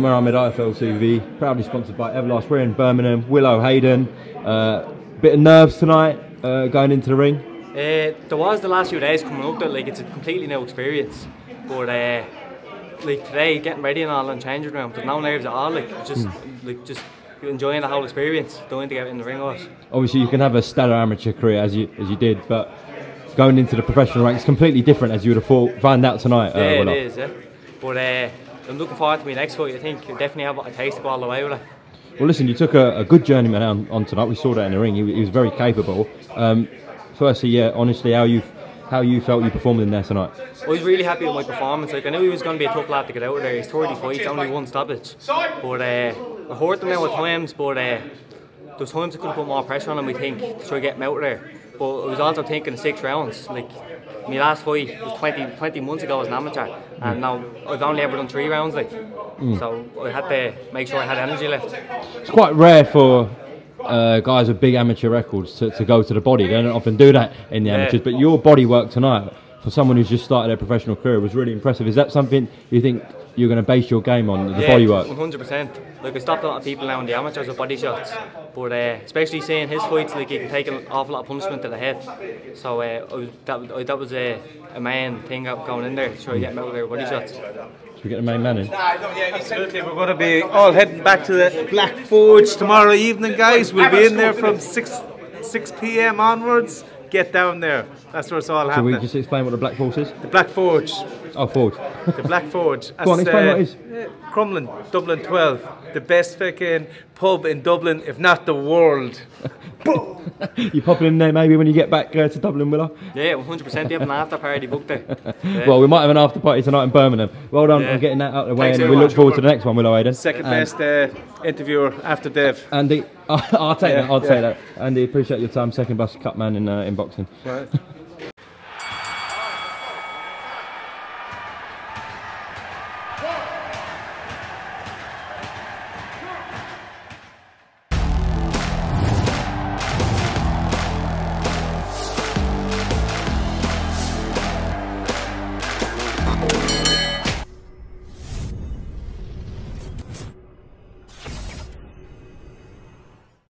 Umar Ahmed, IFL TV, proudly sponsored by Everlast. We're in Birmingham, Willo Hayden. Bit of nerves tonight going into the ring? There was the last few days coming up that like it's a completely new experience, but like today getting ready and all and changing around, there's no nerves at all, like just like just enjoying the whole experience, don't want to get in the ring with us. Obviously you can have a stellar amateur career as you did, but going into the professional ranks completely different, as you would have found out tonight. Yeah, it is, yeah. But I'm looking forward to my next fight. I think you definitely have a taste of all the way with it. Well listen, you took a good journeyman on tonight, we saw that in the ring, he was very capable. Firstly, yeah, honestly, how you felt you performed in there tonight? I was really happy with my performance. Like I knew he was going to be a tough lad to get out of there. He's 30 fights, only one stoppage. But I hurt him now at times, but those times I could have put more pressure on him, I think, to try to get him out of there. But I was also thinking 6 rounds. Like my last fight was 20 months ago as an amateur, and now I've only ever done 3 rounds. Like so, I had to make sure I had energy left. It's quite rare for guys with big amateur records to go to the body. They don't often do that in the amateurs, but your body work tonight for someone who's just started their professional career was really impressive. Is that something you think you're going to base your game on, the body work? 100%. Like I stopped a lot of people now in the amateurs with body shots, but especially seeing his fights, like he can take an awful lot of punishment to the head. So that was a main thing going in there, trying to get him out of their body shots. Should we get the main man in? Absolutely. We're going to be all heading back to the Black Forge tomorrow evening, guys. We'll be in there from 6 p.m. onwards. Get down there. That's where it's all happening. Can we just explain what the Black Forge is? The Black Forge. Oh, Forge. The Black Forge. Go on, explain what it is. Crumlin, Dublin 12. The best fucking pub in Dublin, if not the world. Boom! You popping in there maybe when you get back to Dublin, Willow? Yeah, 100%. They have an after party booked there. Yeah. Well, we might have an after party tonight in Birmingham. Well done on getting that out of the way, and we look forward to the next one, Willow Hayden. Second best interviewer after Dev. Andy, I'll take that. Andy, appreciate your time. Second best cut man in boxing. Right.